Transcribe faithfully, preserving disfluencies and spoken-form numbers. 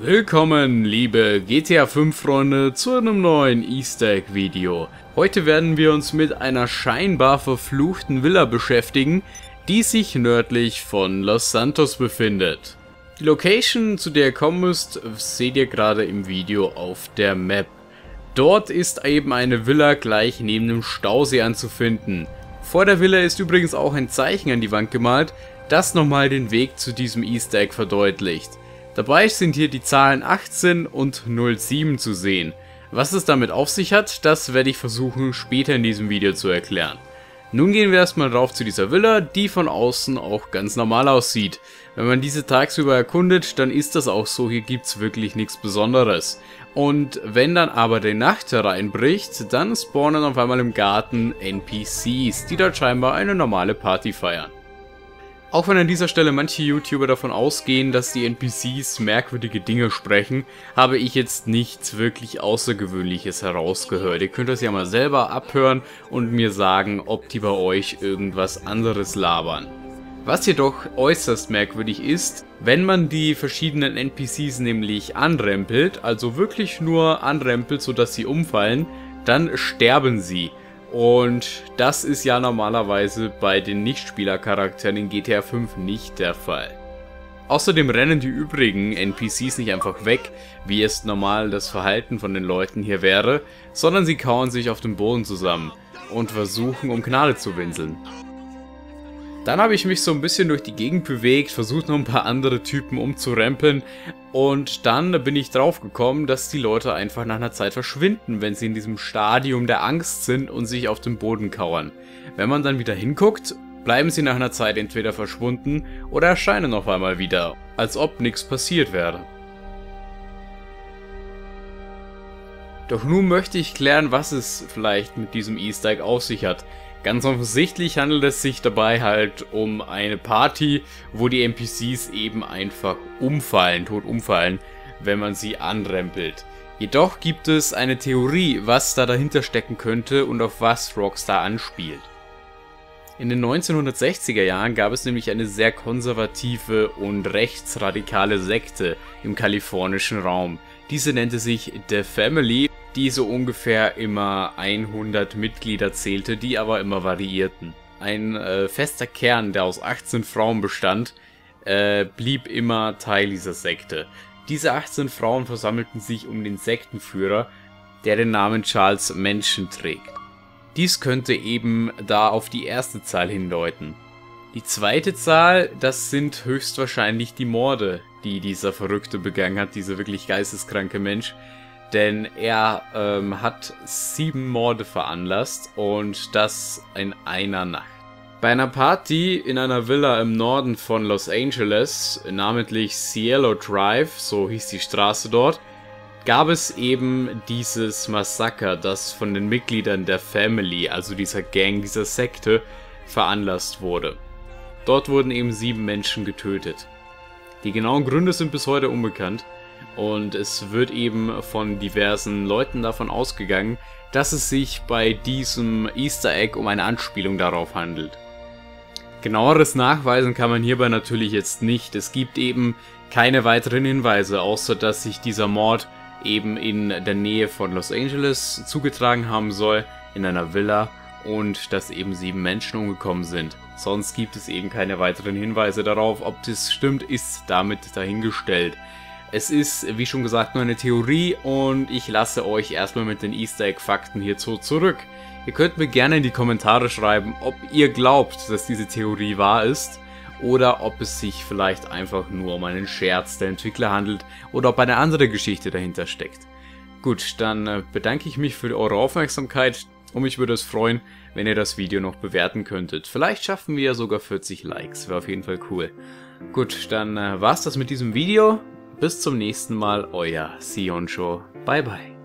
Willkommen, liebe G T A fünf-Freunde, zu einem neuen Easter Egg-Video. Heute werden wir uns mit einer scheinbar verfluchten Villa beschäftigen, die sich nördlich von Los Santos befindet. Die Location, zu der ihr kommen müsst, seht ihr gerade im Video auf der Map. Dort ist eben eine Villa gleich neben dem Stausee anzufinden. Vor der Villa ist übrigens auch ein Zeichen an die Wand gemalt, das nochmal den Weg zu diesem Easter Egg verdeutlicht. Dabei sind hier die Zahlen achtzehn und null sieben zu sehen. Was es damit auf sich hat, das werde ich versuchen später in diesem Video zu erklären. Nun gehen wir erstmal drauf zu dieser Villa, die von außen auch ganz normal aussieht. Wenn man diese tagsüber erkundet, dann ist das auch so, hier gibt es wirklich nichts Besonderes. Und wenn dann aber die Nacht hereinbricht, dann spawnen auf einmal im Garten N P Cs, die dort scheinbar eine normale Party feiern. Auch wenn an dieser Stelle manche YouTuber davon ausgehen, dass die N P Cs merkwürdige Dinge sprechen, habe ich jetzt nichts wirklich Außergewöhnliches herausgehört. Ihr könnt das ja mal selber abhören und mir sagen, ob die bei euch irgendwas anderes labern. Was jedoch äußerst merkwürdig ist, wenn man die verschiedenen N P Cs nämlich anrempelt, also wirklich nur anrempelt, sodass sie umfallen, dann sterben sie. Und das ist ja normalerweise bei den Nichtspielercharakteren in G T A fünf nicht der Fall. Außerdem rennen die übrigen N P Cs nicht einfach weg, wie es normal das Verhalten von den Leuten hier wäre, sondern sie kauern sich auf dem Boden zusammen und versuchen, um Gnade zu winseln. Dann habe ich mich so ein bisschen durch die Gegend bewegt, versucht noch ein paar andere Typen umzurempeln und dann bin ich drauf gekommen, dass die Leute einfach nach einer Zeit verschwinden, wenn sie in diesem Stadium der Angst sind und sich auf dem Boden kauern. Wenn man dann wieder hinguckt, bleiben sie nach einer Zeit entweder verschwunden oder erscheinen auf einmal wieder, als ob nichts passiert wäre. Doch nun möchte ich klären, was es vielleicht mit diesem Easter Egg auf sich hat. Ganz offensichtlich handelt es sich dabei halt um eine Party, wo die N P Cs eben einfach umfallen, tot umfallen, wenn man sie anrempelt. Jedoch gibt es eine Theorie, was da dahinter stecken könnte und auf was Rockstar anspielt. In den neunzehnhundertsechziger Jahren gab es nämlich eine sehr konservative und rechtsradikale Sekte im kalifornischen Raum. Diese nannte sich The Family, die so ungefähr immer hundert Mitglieder zählte, die aber immer variierten. Ein äh, fester Kern, der aus achtzehn Frauen bestand, äh, blieb immer Teil dieser Sekte. Diese achtzehn Frauen versammelten sich um den Sektenführer, der den Namen Charles Manson trägt. Dies könnte eben da auf die erste Zahl hindeuten. Die zweite Zahl, das sind höchstwahrscheinlich die Morde, die dieser Verrückte begangen hat, dieser wirklich geisteskranke Mensch. Denn er ähm, hat sieben Morde veranlasst und das in einer Nacht. Bei einer Party in einer Villa im Norden von Los Angeles, namentlich Cielo Drive, so hieß die Straße dort, gab es eben dieses Massaker, das von den Mitgliedern der Family, also dieser Gang, dieser Sekte, veranlasst wurde. Dort wurden eben sieben Menschen getötet. Die genauen Gründe sind bis heute unbekannt. Und es wird eben von diversen Leuten davon ausgegangen, dass es sich bei diesem Easter Egg um eine Anspielung darauf handelt. Genaueres nachweisen kann man hierbei natürlich jetzt nicht. Es gibt eben keine weiteren Hinweise, außer dass sich dieser Mord eben in der Nähe von Los Angeles zugetragen haben soll, in einer Villa, und dass eben sieben Menschen umgekommen sind. Sonst gibt es eben keine weiteren Hinweise darauf. Ob das stimmt, ist damit dahingestellt. Es ist, wie schon gesagt, nur eine Theorie und ich lasse euch erstmal mit den Easter Egg Fakten hierzu zurück. Ihr könnt mir gerne in die Kommentare schreiben, ob ihr glaubt, dass diese Theorie wahr ist oder ob es sich vielleicht einfach nur um einen Scherz der Entwickler handelt oder ob eine andere Geschichte dahinter steckt. Gut, dann bedanke ich mich für eure Aufmerksamkeit und mich würde es freuen, wenn ihr das Video noch bewerten könntet. Vielleicht schaffen wir ja sogar vierzig Likes, wäre auf jeden Fall cool. Gut, dann war's das mit diesem Video. Bis zum nächsten Mal, euer Sijonsho. Bye bye.